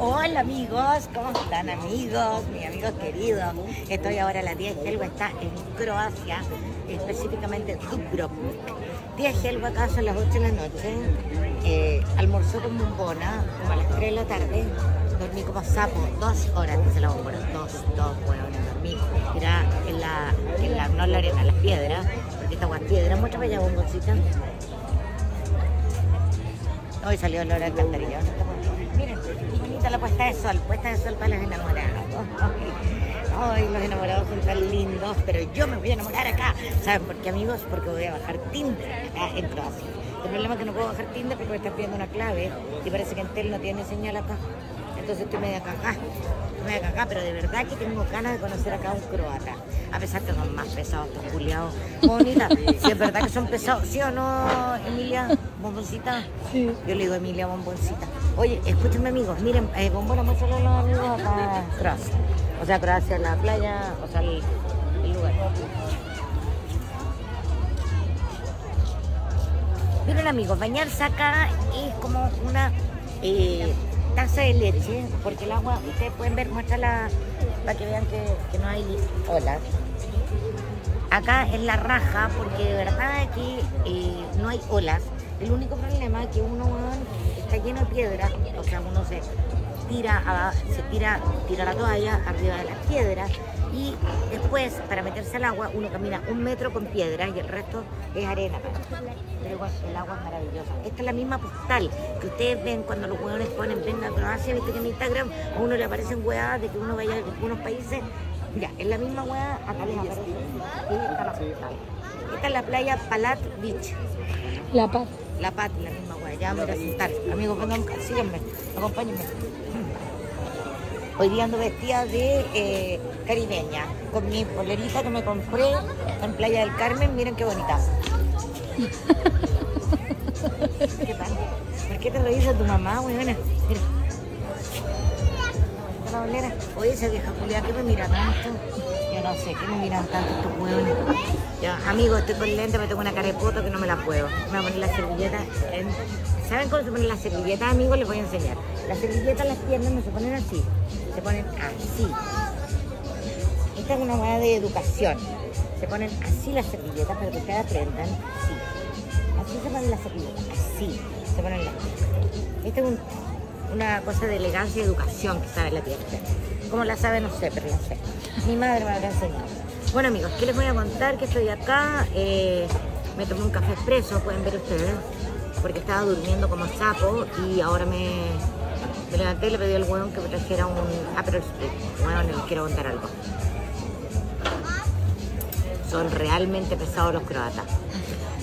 Hola amigos, ¿cómo están amigos? Mis amigos queridos, estoy ahora, la tía Helga está en Croacia, específicamente en Dubrovnik. Tía Helga acá son las 8 de la noche, almorzó con Bombona como a las 3 de la tarde, dormí como sapo, 2 horas, dice la Bombona, dos huevones, dormí, era en la, no la arena, las piedras, porque esta agua es piedra, muestra para allá Bomboncita. Hoy salió el olor al cantarillón. Miren, qué bonita la puesta de sol para los enamorados. Ay, los enamorados son tan lindos, pero yo me voy a enamorar acá. ¿Saben por qué, amigos? Porque voy a bajar Tinder acá en Croacia. El problema es que no puedo bajar Tinder porque me están pidiendo una clave y parece que Entel no tiene señal acá. Entonces estoy media cagada. Pero de verdad que tengo ganas de conocer acá a un croata. A pesar que son más pesados que culiados. Bonita, si es verdad que son pesados. ¿Sí o no, Emilia? ¿Bomboncita? Sí. Yo le digo Emilia Bomboncita. Oye, escúchenme amigos, miren, Bombona, muéstralo a los amigos acá Croacia. O sea, Croacia, la playa, o sea, el lugar. Miren amigos, bañarse acá es como una... taza de leche, porque el agua, ustedes pueden ver, muéstrala para que vean que no hay olas. Acá es la raja, porque de verdad que no hay olas. El único problema es que uno está lleno de piedras, o sea, uno se tira la toalla arriba de las piedras y después, para meterse al agua, uno camina 1 metro con piedras y el resto es arena. Pero el agua es maravillosa. Esta es la misma postal que ustedes ven cuando los hueones ponen venga a Croacia, viste que en Instagram a uno le aparecen hueadas de que uno vaya a algunos países. Mira, es la misma hueá, acá les aparece. Esta es la playa Palat Beach. La Paz. La Paz, la misma hueá. Ya vamos a sentar. Amigos, vengan, síganme, acompáñenme. Hoy día ando vestida de caribeña, con mi polerita que me compré en Playa del Carmen. Miren qué bonita. ¿Qué tal? ¿Por qué te lo dice tu mamá? Muy buena. Mira. La bolera. Oye, esa vieja Julia, ¿qué me mira tanto? Yo no sé, ¿qué me miran tanto estos huevones? Amigos, estoy con lente, me tengo una cara de poto que no me la puedo. Me voy a poner la servilleta en... ¿Saben cómo se ponen las servilletas, amigos? Les voy a enseñar. Las servilletas, las piernas no se ponen así. Se ponen así. Esta es una manera de educación. Se ponen así las servilletas para que ustedes aprendan. Así. Así se ponen las servilletas. Así se ponen las servilletas. Esta es una cosa de elegancia y educación que sabe la tía. Como la sabe, no sé, pero la sé. Mi madre me habrá enseñado. Bueno, amigos, ¿qué les voy a contar? Que estoy acá. Me tomé un café expreso, pueden ver ustedes. Porque estaba durmiendo como sapo y ahora me levanté y le pedí al hueón que me trajera un Aperol. Bueno, les quiero contar algo. Son realmente pesados los croatas.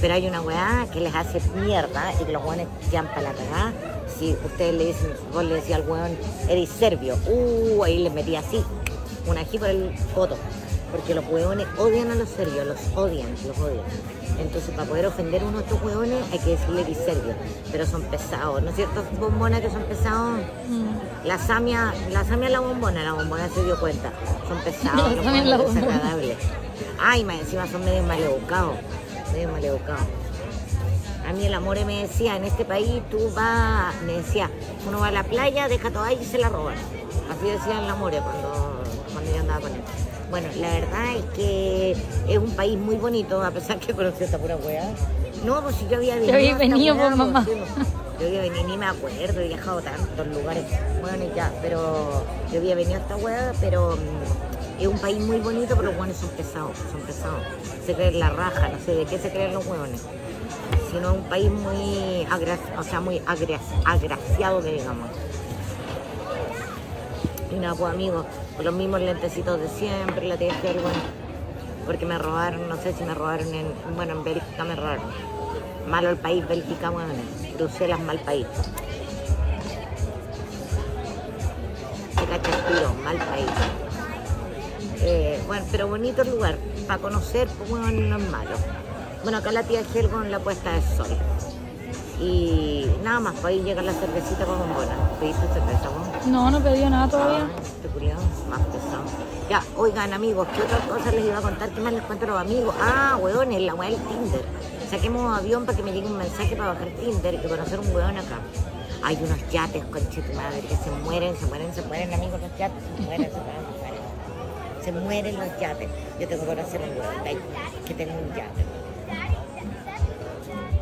Pero hay una hueá que les hace mierda y que los hueones quedan para la cagada. Si ustedes le dicen, vos le decís al hueón, eres serbio. Ahí les metí así, un ají por el coto. Porque los hueones odian a los serbios, los odian. Entonces, para poder ofender a uno de estos hueones, hay que decirle que es serbio. Pero son pesados, ¿no es cierto, Bombona, que son pesados? La Samia la Bombona se dio cuenta. Son pesados, no son desagradables. Ay, más encima son medio maleducados. A mí el amor me decía, en este país tú vas, me decía, uno va a la playa, deja todo ahí y se la roban. Así decía el amor cuando yo andaba con él. Bueno, la verdad es que es un país muy bonito, a pesar que conocí esta pura hueá. No, pues si yo había venido. Yo había venido por mamá. Yo había venido, ni me acuerdo, he viajado tantos lugares. Bueno, y ya, pero yo había venido a esta hueá, pero es un país muy bonito, pero los hueones son pesados. Se creen la raja, no sé de qué se creen los hueones. Sino un país muy, agraciado, que digamos. Y nada, pues amigos, con los mismos lentecitos de siempre, la tía Helga, bueno, porque me robaron, no sé si me robaron en Bélgica me robaron. Malo el país, Bélgica, bueno, Bruselas, mal país. Se cacha el tiro, mal país. Bueno, pero bonito el lugar, para conocer, pues bueno, no es malo. Bueno, acá la tía Helga con la puesta de sol. Y nada más, para ahí llegar la cervecita con Bombona. ¿Pediste cerveza, vos? No, no pedí nada todavía. Este culiado, más pesado. Ya, oigan amigos, ¿qué otras cosas les iba a contar? ¿Qué más les cuento a los amigos? Ah, hueones, la hueá del Tinder. Saquemos avión para que me llegue un mensaje para bajar Tinder y conocer un hueón acá. Hay unos yates, conche tu madre, que se mueren, amigos, los yates, se mueren los yates. Yo tengo que conocer un hueón que tengo un yate.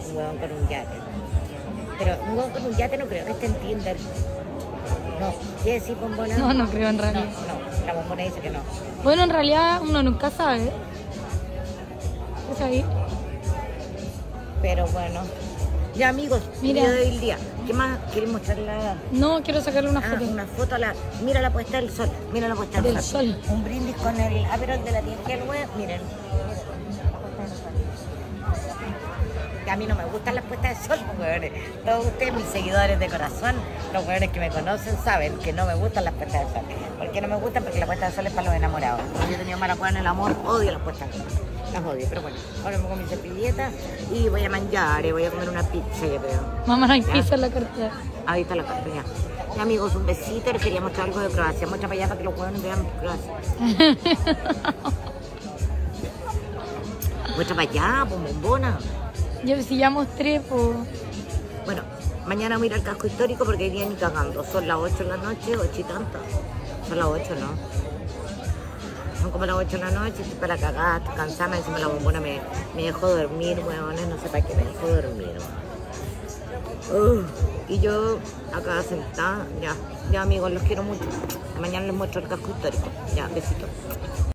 Un hueón con un yate. Pero un hueón con un yate no creo que esté en Tinder. No, ¿qué decís, Bombona? No, no creo en realidad. No, la Bombona dice que no. Bueno, en realidad uno nunca sabe. ¿Qué sabéis? Pero bueno. Ya, amigos, mira el día. ¿Qué más? ¿Quieres mostrarla? No, quiero sacarle una foto. Una foto a la... Mira la puesta del sol. Mira la puesta del sol. Un brindis con el Aperol de la tienda del web. Miren. A mí no me gustan las puestas de sol, huevones. Todos ustedes, mis seguidores de corazón, los huevones que me conocen, saben que no me gustan las puestas de sol. ¿Por qué no me gustan? Porque la puesta de sol es para los enamorados. Yo he tenido mala cueva en el amor, odio las puestas de sol. Las odio, pero bueno. Ahora me pongo mi servilleta y voy a manjar, voy a comer una pizza, yo creo. Mamá, no hay pizza en la cartera. Ahí está la cartera. Y amigos, un besito. Les quería mostrar algo de Croacia. Muestra para allá para que los huevones vean Croacia. Muestra para allá, pues, Bombona. Yo si ya mostré, pues... Bueno, mañana voy a ir al casco histórico porque hoy día ni cagando. Son las 8 de la noche, 8 y tanto. Son las 8, ¿no? Son como las 8 de la noche, estoy para cagar, estoy cansada. Encima la Bombona me dejó dormir, huevones. No sé para qué me dejó dormir. Y yo acá sentada, ya amigos, los quiero mucho. Mañana les muestro el casco histórico. Ya, besitos.